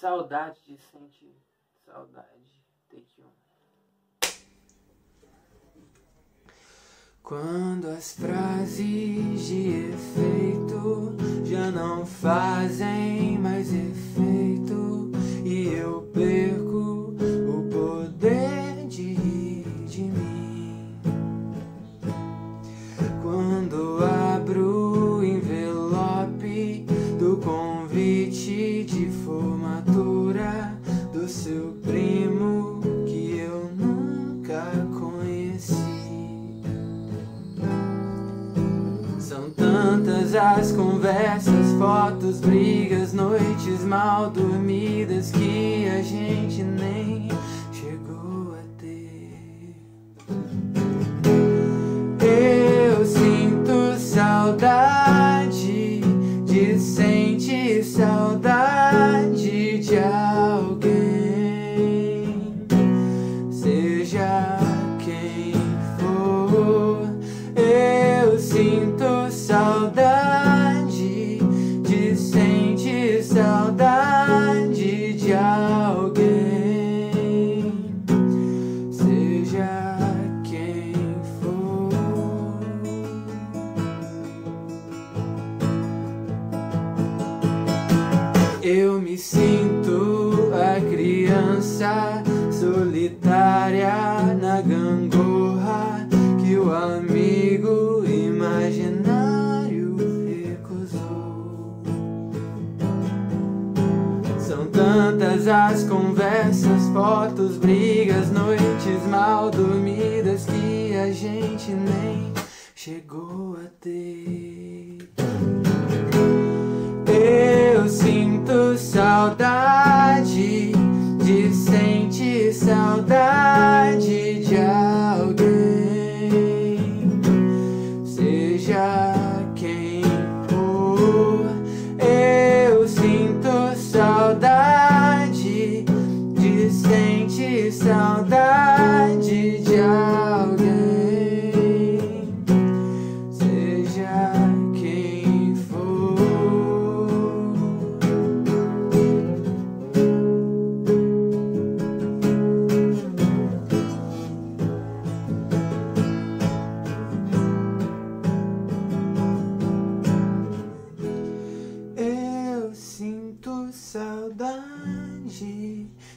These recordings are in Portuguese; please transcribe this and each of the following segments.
Saudade de sentir. Saudade. Take one. Quando as frases de efeito já não fazem mais efeito e eu perco o poder de rir de mim. Quando abro o envelope do convite de formatura do seu primo que eu nunca conheci. São tantas as conversas, fotos, brigas, noites mal dormidas que a gente nem chegou a ter. Eu sinto saudade de sentir saudade de alguém, seja quem for. Eu sinto saudade de sentir saudade de alguém, seja quem for. Eu me sinto a criança solitária na gangorra que o amigo imaginário recusou. São tantas as conversas, fotos, brigas, noites mal dormidas que a gente nem chegou a ter. Eu sinto saudade de sentir saudade de alguém, seja quem for. Eu sinto saudade de sentir saudade de alguém, seja quem for.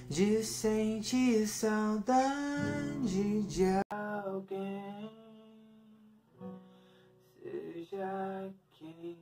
De sentir saudade de alguém, seja quem